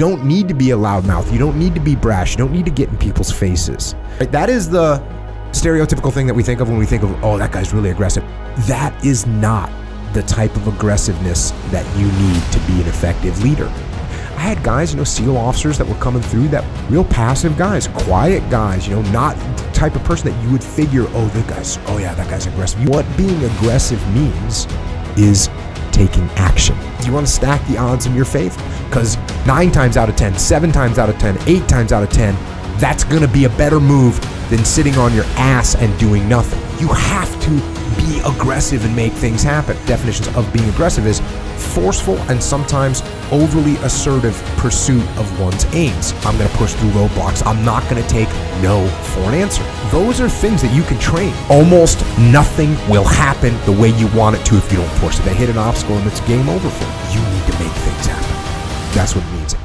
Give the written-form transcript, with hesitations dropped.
don't need to be a loudmouth. You don't need to be brash. You don't need to get in people's faces. Right? That is the stereotypical thing that we think of when we think of, oh, that guy's really aggressive. That is not the type of aggressiveness that you need to be an effective leader. I had guys, SEAL officers that were coming through, that real passive guys, quiet guys, not the type of person that you would figure, oh yeah, that guy's aggressive. What being aggressive means is taking action. You want to stack the odds in your favor, because 9 times out of 10, 7 times out of 10, 8 times out of 10, that's going to be a better move than sitting on your ass and doing nothing. You have to be aggressive and make things happen. Definitions of being aggressive is forceful and sometimes overly assertive pursuit of one's aims. I'm going to push through roadblocks. I'm not going to take no for an answer. Those are things that you can train. Almost nothing will happen the way you want it to if you don't force it. They hit an obstacle and it's game over for you. You need to make things happen. That's what it means.